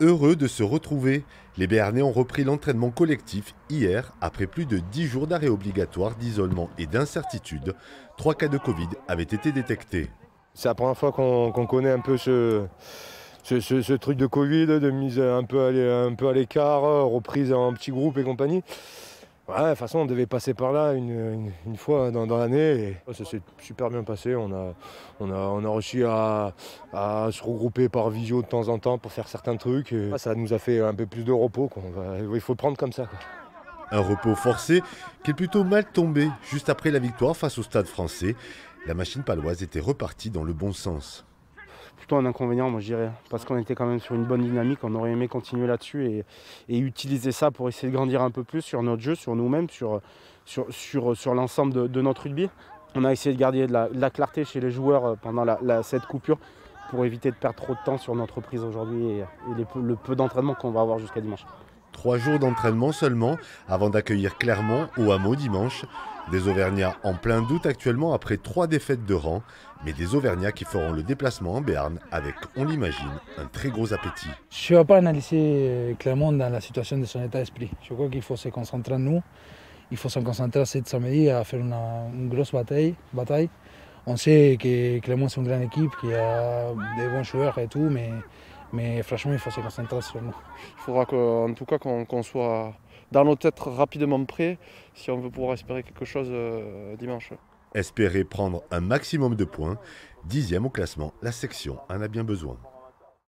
heureux de se retrouver. Les Béarnais ont repris l'entraînement collectif hier, après plus de 10 jours d'arrêt obligatoire, d'isolement et d'incertitude. 3 cas de Covid avaient été détectés. C'est la première fois qu'on connaît un peu ce truc de Covid, de mise un peu à l'écart, reprise en petits groupes et compagnie. Ouais, de toute façon, on devait passer par là une fois dans l'année. Ça s'est super bien passé. On a réussi à se regrouper par visio de temps en temps pour faire certains trucs. Et ça nous a fait un peu plus de repos, quoi. Il faut le prendre comme ça, quoi. Un repos forcé qui est plutôt mal tombé. Juste après la victoire face au Stade Français, la machine paloise était repartie dans le bon sens. Plutôt un inconvénient, moi je dirais, parce qu'on était quand même sur une bonne dynamique, on aurait aimé continuer là-dessus et utiliser ça pour essayer de grandir un peu plus sur notre jeu, sur nous-mêmes, sur l'ensemble de notre rugby. On a essayé de garder de la clarté chez les joueurs pendant cette coupure pour éviter de perdre trop de temps sur notre reprise aujourd'hui et le peu d'entraînement qu'on va avoir jusqu'à dimanche. 3 jours d'entraînement seulement avant d'accueillir Clermont au Hameau dimanche. Des Auvergnats en plein doute actuellement après 3 défaites de rang, mais des Auvergnats qui feront le déplacement en Béarn avec, on l'imagine, un très gros appétit. Je ne vais pas analyser Clermont dans la situation de son état d'esprit. Je crois qu'il faut se concentrer en nous. Il faut se concentrer cette samedi à faire une grosse bataille. On sait que Clermont c'est une grande équipe, qui a des bons joueurs et tout, mais franchement, il faut se concentrer sur nous. Il faudra qu'en tout cas qu'on soit dans nos têtes rapidement prêts si on veut pouvoir espérer quelque chose dimanche. Espérer prendre un maximum de points. 10e au classement, la section en a bien besoin.